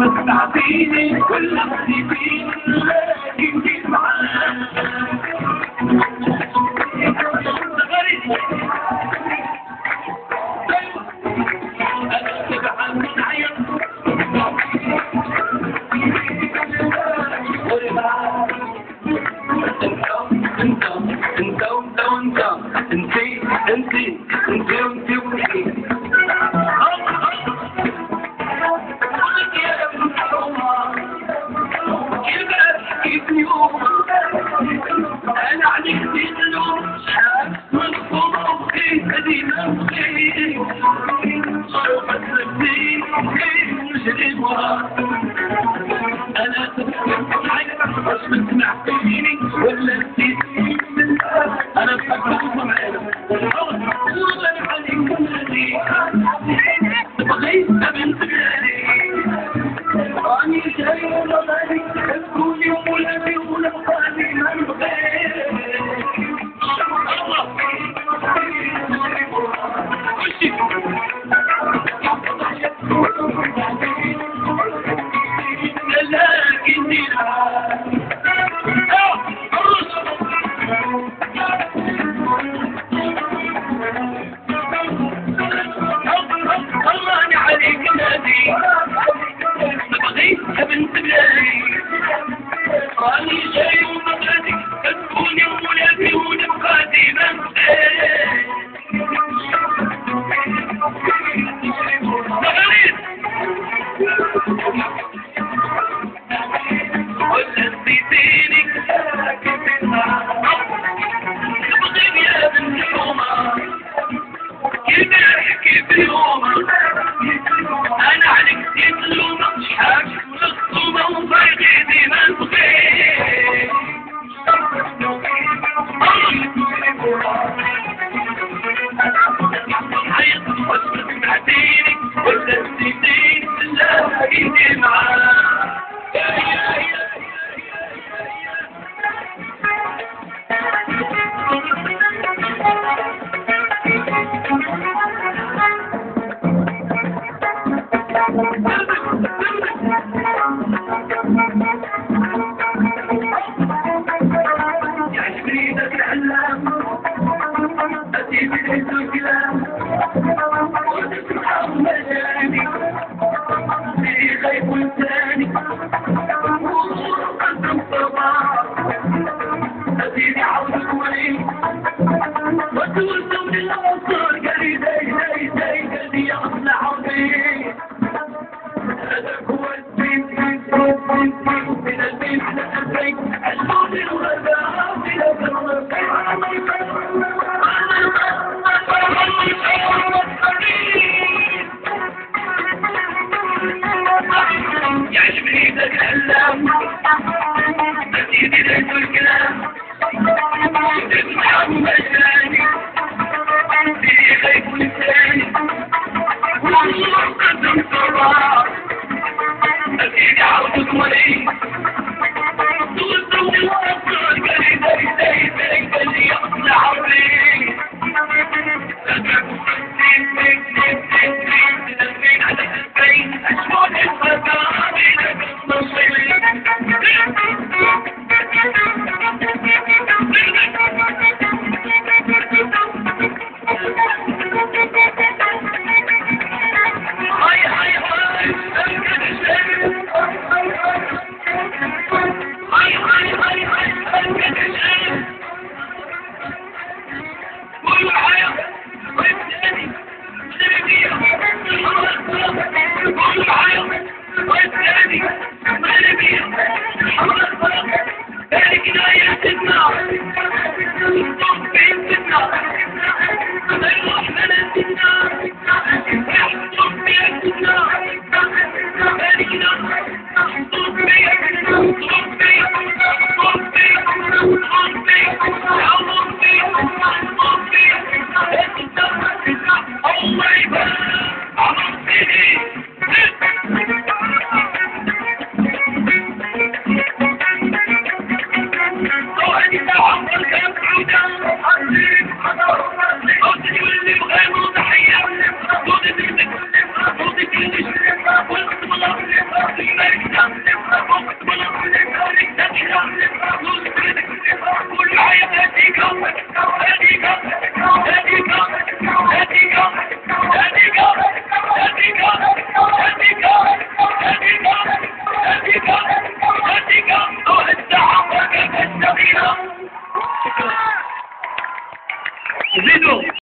مسمع فيني كل نفسي فيني لكن كيف